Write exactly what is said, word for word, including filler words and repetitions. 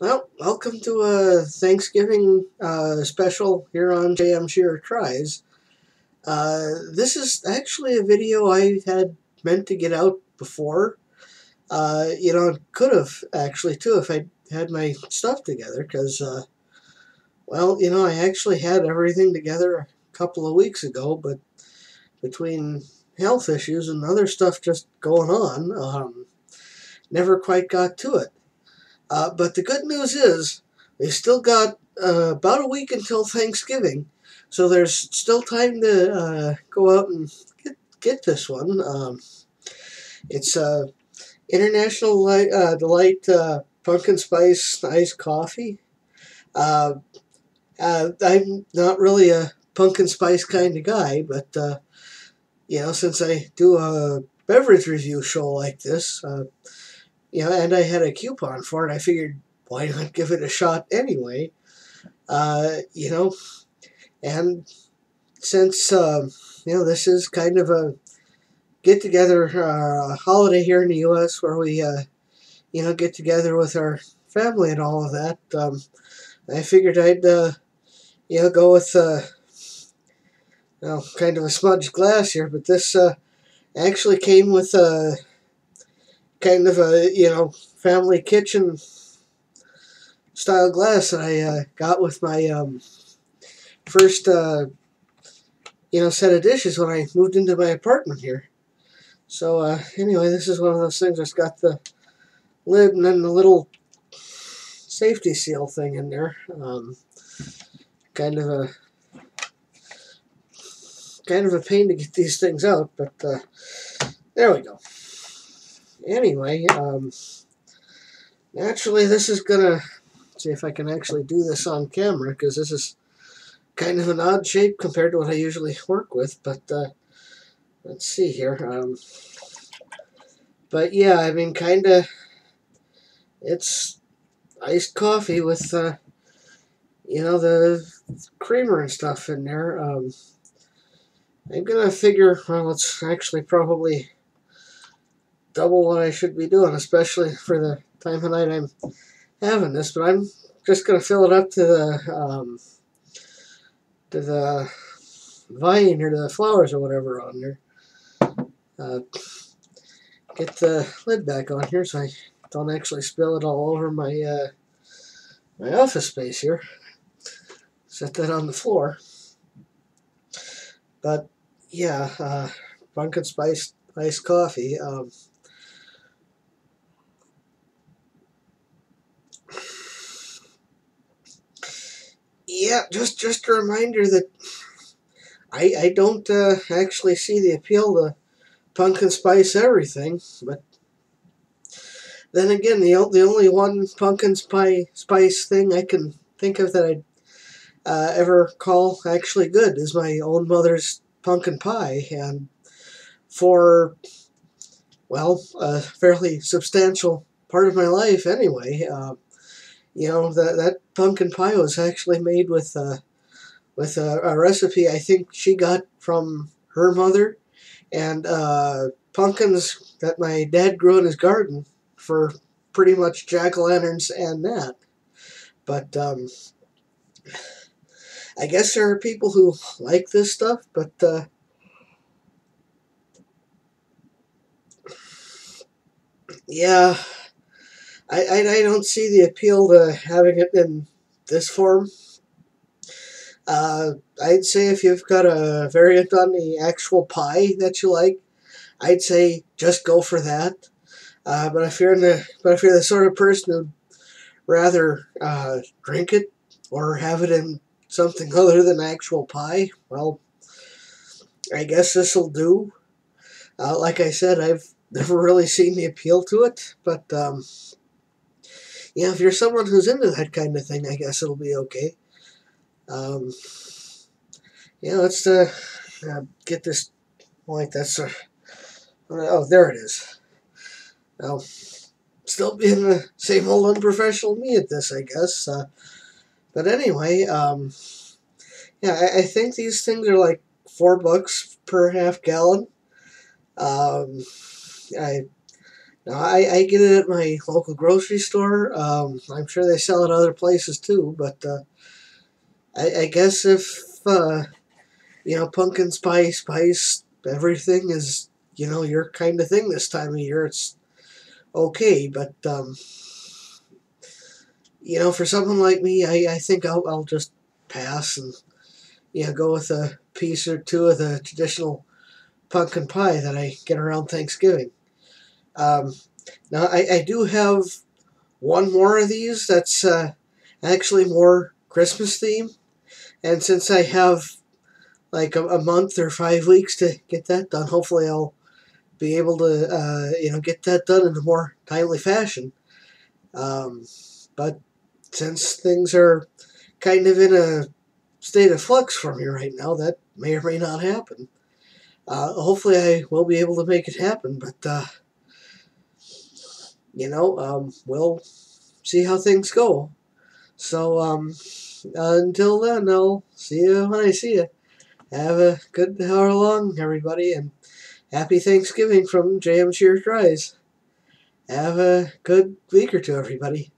Well, welcome to a Thanksgiving uh, special here on J M Shearer Tries. Uh, this is actually a video I had meant to get out before. Uh, you know, could have actually too if I had my stuff together, because, uh, well, you know, I actually had everything together a couple of weeks ago, but between health issues and other stuff just going on, um, never quite got to it. Uh, but the good news is, we've still got uh, about a week until Thanksgiving, so there's still time to uh, go out and get, get this one. Um, it's uh, International Delight, uh, Delight uh, Pumpkin Spice Iced Coffee. Uh, uh, I'm not really a pumpkin spice kind of guy, but, uh, you know, since I do a beverage review show like this, uh, you know, and I had a coupon for it, I figured, why not give it a shot anyway? Uh, you know, and since, uh, you know, this is kind of a get-together uh, holiday here in the U S where we, uh, you know, get together with our family and all of that, um, I figured I'd, uh, you know, go with, uh, well, kind of a smudged glass here, but this uh, actually came with a... Uh, kind of a, you know, family kitchen style glass that I uh, got with my um, first, uh, you know, set of dishes when I moved into my apartment here. So, uh, anyway, this is one of those things that's got the lid and then the little safety seal thing in there. Um, kind of a, kind of a pain to get these things out, but uh, there we go. Anyway, um, naturally this is gonna, see if I can actually do this on camera, because this is kind of an odd shape compared to what I usually work with, but uh, let's see here. Um, but yeah, I mean, kind of, it's iced coffee with, uh, you know, the creamer and stuff in there. Um, I'm gonna figure, well, it's actually probably double what I should be doing, especially for the time of night I'm having this, but I'm just going to fill it up to the, um, to the vine or the flowers or whatever on there. Uh, get the lid back on here so I don't actually spill it all over my, uh, my office space here. Set that on the floor. But, yeah, uh, pumpkin spice iced coffee, um, yeah, just just a reminder that I I don't uh, actually see the appeal to pumpkin spice everything, but then again, the the only one pumpkin spice spice thing I can think of that I'd uh, ever call actually good is my own mother's pumpkin pie, and for, well, a fairly substantial part of my life anyway, uh, you know, that that pumpkin pie was actually made with uh, with a, a recipe I think she got from her mother, and uh, pumpkins that my dad grew in his garden for pretty much jack-o'-lanterns and that. But um, I guess there are people who like this stuff, but uh, yeah, I, I, I don't see the appeal to having it in this form. Uh, I'd say if you've got a variant on the actual pie that you like, I'd say just go for that. Uh, but if you're in the but if you're the sort of person who'd rather uh, drink it or have it in something other than actual pie, well, I guess this'll do. Uh, like I said, I've never really seen the appeal to it, but, um, yeah, if you're someone who's into that kind of thing, I guess it'll be okay. Um, yeah, let's, uh, uh get this, like, that's, uh, oh, there it is. Now, still being the same old unprofessional me at this, I guess, uh, but anyway, um, yeah, I, I think these things are, like, four bucks per half gallon. um, I Now, I, I get it at my local grocery store. Um, I'm sure they sell it other places too, but uh, I, I guess if, uh, you know, pumpkin spice, spice, everything is, you know, your kind of thing this time of year, it's okay. But, um, you know, for someone like me, I, I think I'll, I'll just pass and, you know, go with a piece or two of the traditional pumpkin pie that I get around Thanksgiving. Um, now, I, I do have one more of these that's uh, actually more Christmas themed, and since I have like a, a month or five weeks to get that done, hopefully I'll be able to, uh, you know, get that done in a more timely fashion. Um, but since things are kind of in a state of flux for me right now, that may or may not happen. Uh, hopefully I will be able to make it happen, but, uh, you know, um, we'll see how things go. So, um, until then, I'll see you when I see you. Have a good hour long, everybody, and happy Thanksgiving from J M Shearer Tries. Have a good week or two, everybody.